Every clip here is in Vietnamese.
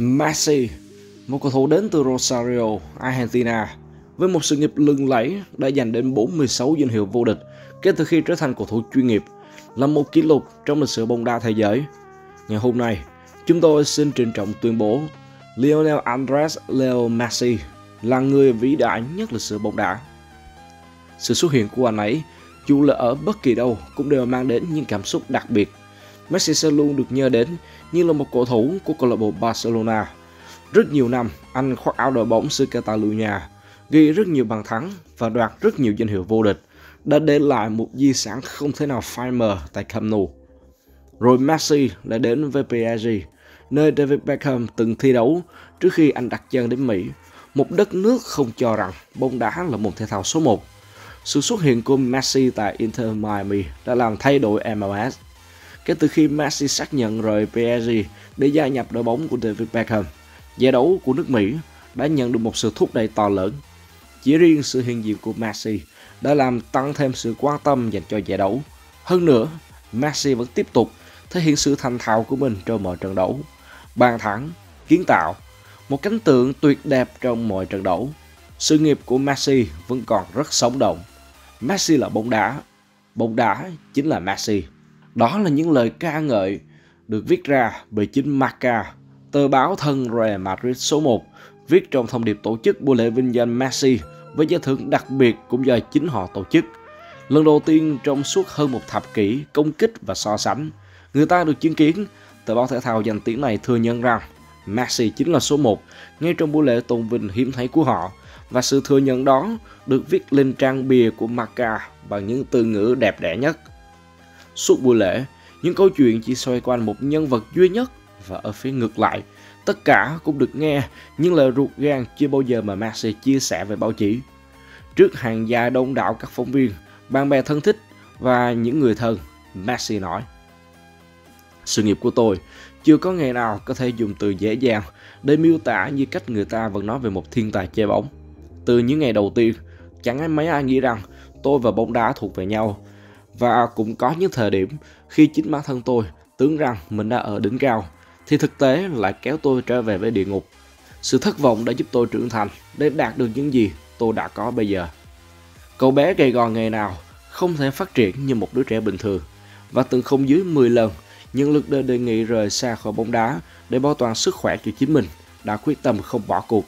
Messi, một cầu thủ đến từ Rosario, Argentina, với một sự nghiệp lừng lẫy đã giành đến 46 danh hiệu vô địch kể từ khi trở thành cầu thủ chuyên nghiệp, là một kỷ lục trong lịch sử bóng đá thế giới. Ngày hôm nay, chúng tôi xin trịnh trọng tuyên bố Lionel Andrés Leo Messi là người vĩ đại nhất lịch sử bóng đá. Sự xuất hiện của anh ấy, dù là ở bất kỳ đâu, cũng đều mang đến những cảm xúc đặc biệt. Messi sẽ luôn được nhớ đến như là một cầu thủ của câu lạc bộ Barcelona. Rất nhiều năm, anh khoác áo đội bóng xứ Catalonia, ghi rất nhiều bàn thắng và đoạt rất nhiều danh hiệu vô địch, đã để lại một di sản không thể nào phai mờ tại Camp Nou. Rồi Messi lại đến với PSG, nơi David Beckham từng thi đấu trước khi anh đặt chân đến Mỹ, một đất nước không cho rằng bóng đá là môn thể thao số 1. Sự xuất hiện của Messi tại Inter Miami đã làm thay đổi MLS. Kể từ khi Messi xác nhận rời PSG để gia nhập đội bóng của David Beckham, giải đấu của nước Mỹ đã nhận được một sự thúc đẩy to lớn. Chỉ riêng sự hiện diện của Messi đã làm tăng thêm sự quan tâm dành cho giải đấu. Hơn nữa, Messi vẫn tiếp tục thể hiện sự thành thạo của mình trong mọi trận đấu. Bàn thắng, kiến tạo, một cảnh tượng tuyệt đẹp trong mọi trận đấu. Sự nghiệp của Messi vẫn còn rất sống động. Messi là bóng đá chính là Messi. Đó là những lời ca ngợi được viết ra bởi chính Marca, tờ báo thân Real Madrid số 1, viết trong thông điệp tổ chức buổi lễ vinh danh Messi với giải thưởng đặc biệt cũng do chính họ tổ chức. Lần đầu tiên trong suốt hơn một thập kỷ công kích và so sánh, người ta được chứng kiến, tờ báo thể thao danh tiếng này thừa nhận rằng Messi chính là số 1 ngay trong buổi lễ tôn vinh hiếm thấy của họ, và sự thừa nhận đó được viết lên trang bìa của Marca bằng những từ ngữ đẹp đẽ nhất. Suốt buổi lễ, những câu chuyện chỉ xoay quanh một nhân vật duy nhất, và ở phía ngược lại, tất cả cũng được nghe những lời ruột gan chưa bao giờ mà Messi chia sẻ với báo chí. Trước hàng dài đông đảo các phóng viên, bạn bè thân thích và những người thân, Messi nói: "Sự nghiệp của tôi chưa có ngày nào có thể dùng từ dễ dàng để miêu tả như cách người ta vẫn nói về một thiên tài chơi bóng. Từ những ngày đầu tiên, chẳng mấy ai nghĩ rằng tôi và bóng đá thuộc về nhau. Và cũng có những thời điểm khi chính bản thân tôi tưởng rằng mình đã ở đỉnh cao, thì thực tế lại kéo tôi trở về với địa ngục. Sự thất vọng đã giúp tôi trưởng thành để đạt được những gì tôi đã có bây giờ. Cậu bé gầy gò ngày nào không thể phát triển như một đứa trẻ bình thường, và từng không dưới 10 lần, những lực đề nghị rời xa khỏi bóng đá để bảo toàn sức khỏe cho chính mình, đã quyết tâm không bỏ cuộc.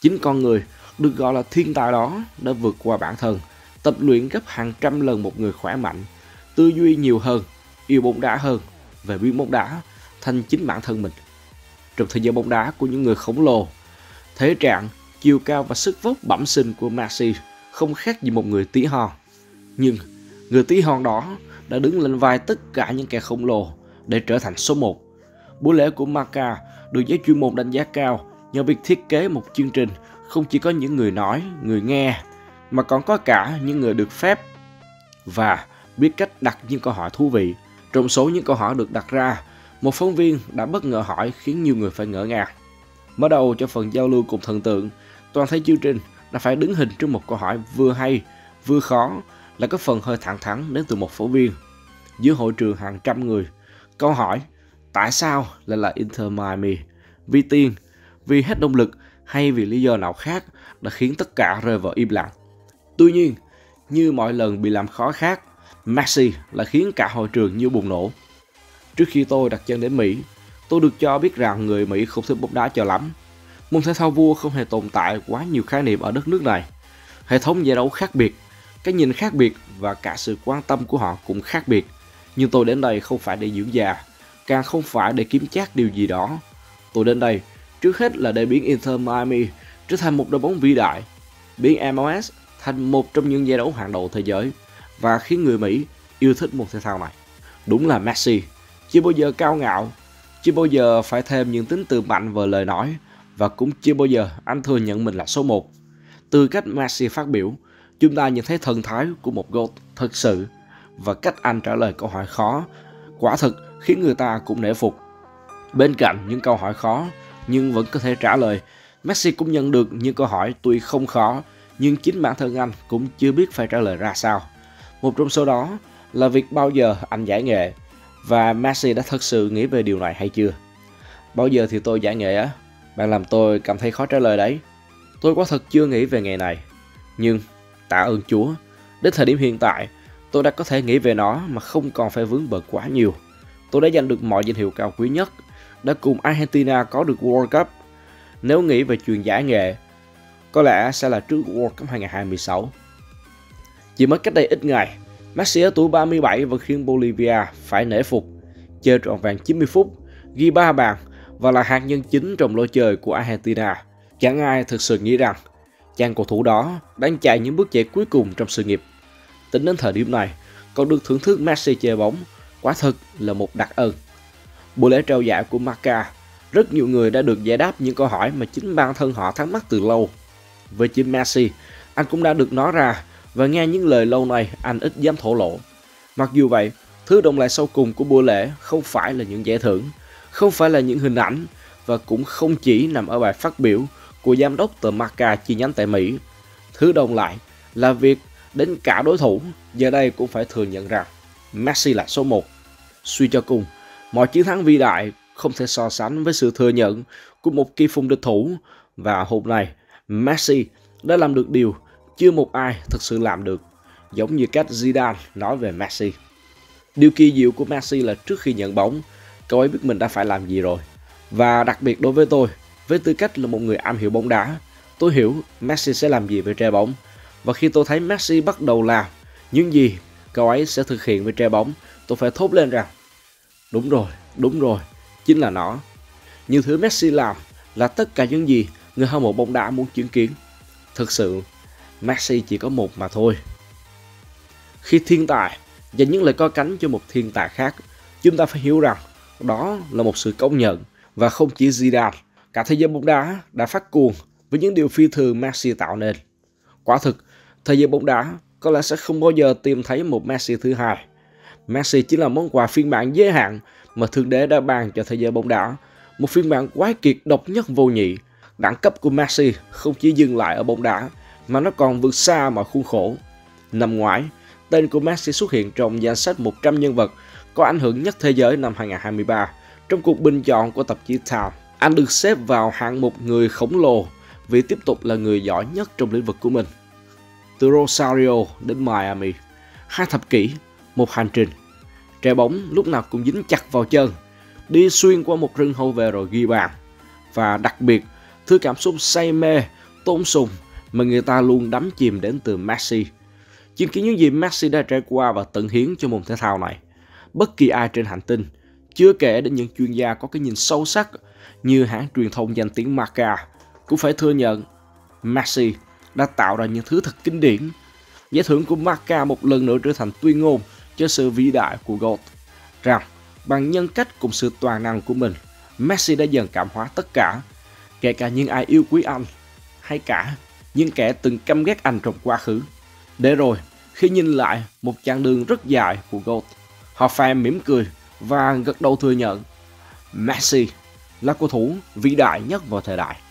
Chính con người được gọi là thiên tài đó đã vượt qua bản thân, tập luyện gấp hàng trăm lần một người khỏe mạnh, tư duy nhiều hơn, yêu bóng đá hơn, về biến bóng đá thành chính bản thân mình. Trong thế giới bóng đá của những người khổng lồ, thể trạng, chiều cao và sức vóc bẩm sinh của Messi không khác gì một người tí hon. Nhưng người tí hon đó đã đứng lên vai tất cả những kẻ khổng lồ để trở thành số 1. Buổi lễ của Marca được giới chuyên môn đánh giá cao nhờ việc thiết kế một chương trình không chỉ có những người nói, người nghe, mà còn có cả những người được phép và biết cách đặt những câu hỏi thú vị. Trong số những câu hỏi được đặt ra, một phóng viên đã bất ngờ hỏi khiến nhiều người phải ngỡ ngàng. Mở đầu cho phần giao lưu cùng thần tượng, toàn thể chương trình đã phải đứng hình trước một câu hỏi vừa hay, vừa khó, là có phần hơi thẳng thắn đến từ một phóng viên. Giữa hội trường hàng trăm người, câu hỏi tại sao lại là Inter Miami, vì tiền, vì hết động lực hay vì lý do nào khác đã khiến tất cả rơi vào im lặng. Tuy nhiên, như mọi lần bị làm khó khác, Messi là khiến cả hội trường như bùng nổ. Trước khi tôi đặt chân đến Mỹ, tôi được cho biết rằng người Mỹ không thích bóng đá cho lắm. Môn thể thao vua không hề tồn tại quá nhiều khái niệm ở đất nước này. Hệ thống giải đấu khác biệt, cái nhìn khác biệt và cả sự quan tâm của họ cũng khác biệt. Nhưng tôi đến đây không phải để dưỡng già, càng không phải để kiếm chác điều gì đó. Tôi đến đây trước hết là để biến Inter Miami trở thành một đội bóng vĩ đại, biến MLS thành một trong những giải đấu hàng đầu thế giới và khiến người Mỹ yêu thích môn thể thao này. Đúng là Messi, chưa bao giờ cao ngạo, chưa bao giờ phải thêm những tính từ mạnh vào lời nói, và cũng chưa bao giờ anh thừa nhận mình là số 1. Từ cách Messi phát biểu, chúng ta nhìn thấy thần thái của một GOAT thật sự, và cách anh trả lời câu hỏi khó quả thực khiến người ta cũng nể phục. Bên cạnh những câu hỏi khó nhưng vẫn có thể trả lời, Messi cũng nhận được những câu hỏi tuy không khó nhưng chính bản thân anh cũng chưa biết phải trả lời ra sao. Một trong số đó là việc bao giờ anh giải nghệ, và Messi đã thật sự nghĩ về điều này hay chưa. Bao giờ thì tôi giải nghệ á? Bạn làm tôi cảm thấy khó trả lời đấy. Tôi quả thật chưa nghĩ về nghề này. Nhưng, tạ ơn Chúa, đến thời điểm hiện tại, tôi đã có thể nghĩ về nó mà không còn phải vướng bận quá nhiều. Tôi đã giành được mọi danh hiệu cao quý nhất, đã cùng Argentina có được World Cup. Nếu nghĩ về chuyện giải nghệ, có lẽ sẽ là trước World Cup 2026. Chỉ mới cách đây ít ngày, Messi ở tuổi 37 vẫn khiến Bolivia phải nể phục, chơi trọn vẹn 90 phút, ghi 3 bàn và là hạt nhân chính trong lối chơi của Argentina. Chẳng ai thực sự nghĩ rằng chàng cầu thủ đó đang chạy những bước chạy cuối cùng trong sự nghiệp. Tính đến thời điểm này, còn được thưởng thức Messi chơi bóng, quả thực là một đặc ân. Buổi lễ trao giải của Marca, rất nhiều người đã được giải đáp những câu hỏi mà chính bản thân họ thắc mắc từ lâu. Về chính Messi, anh cũng đã được nói ra và nghe những lời lâu nay anh ít dám thổ lộ. Mặc dù vậy, thứ động lại sau cùng của buổi lễ không phải là những giải thưởng, không phải là những hình ảnh và cũng không chỉ nằm ở bài phát biểu của giám đốc tờ Marca chi nhánh tại Mỹ. Thứ đồng lại là việc đến cả đối thủ giờ đây cũng phải thừa nhận rằng Messi là số 1. Suy cho cùng, mọi chiến thắng vĩ đại không thể so sánh với sự thừa nhận của một kỳ phùng địch thủ, và hôm nay Messi đã làm được điều chưa một ai thực sự làm được, giống như cách Zidane nói về Messi. Điều kỳ diệu của Messi là trước khi nhận bóng, cậu ấy biết mình đã phải làm gì rồi. Và đặc biệt đối với tôi, với tư cách là một người am hiểu bóng đá, tôi hiểu Messi sẽ làm gì với trái bóng. Và khi tôi thấy Messi bắt đầu làm những gì cậu ấy sẽ thực hiện với trái bóng, tôi phải thốt lên rằng đúng rồi, chính là nó. Những thứ Messi làm là tất cả những gì người hâm mộ bóng đá muốn chứng kiến. Thực sự, Messi chỉ có một mà thôi. Khi thiên tài dành những lời có cánh cho một thiên tài khác, chúng ta phải hiểu rằng đó là một sự công nhận. Và không chỉ Zidane, cả thế giới bóng đá đã phát cuồng với những điều phi thường Messi tạo nên. Quả thực, thế giới bóng đá có lẽ sẽ không bao giờ tìm thấy một Messi thứ hai. Messi chính là món quà phiên bản giới hạn mà Thượng Đế đã ban cho thế giới bóng đá. Một phiên bản quái kiệt độc nhất vô nhị. Đẳng cấp của Messi không chỉ dừng lại ở bóng đá, mà nó còn vượt xa mọi khuôn khổ. Năm ngoái, tên của Messi xuất hiện trong danh sách 100 nhân vật có ảnh hưởng nhất thế giới năm 2023 trong cuộc bình chọn của tạp chí Time. Anh được xếp vào hạng mục người khổng lồ vì tiếp tục là người giỏi nhất trong lĩnh vực của mình. Từ Rosario đến Miami, 2 thập kỷ, một hành trình. Trái bóng lúc nào cũng dính chặt vào chân, đi xuyên qua một rừng hậu vệ rồi ghi bàn. Và đặc biệt, thứ cảm xúc say mê, tôn sùng mà người ta luôn đắm chìm đến từ Messi. Chứng kiến những gì Messi đã trải qua và tận hiến cho môn thể thao này, bất kỳ ai trên hành tinh, chưa kể đến những chuyên gia có cái nhìn sâu sắc như hãng truyền thông danh tiếng Marca, cũng phải thừa nhận Messi đã tạo ra những thứ thật kinh điển. Giải thưởng của Marca một lần nữa trở thành tuyên ngôn cho sự vĩ đại của GOAT, rằng bằng nhân cách cùng sự toàn năng của mình, Messi đã dần cảm hóa tất cả, kể cả những ai yêu quý anh, hay cả những kẻ từng căm ghét anh trong quá khứ. Để rồi, khi nhìn lại một chặng đường rất dài của GOAT, họ phải mỉm cười và gật đầu thừa nhận Messi là cầu thủ vĩ đại nhất vào thời đại.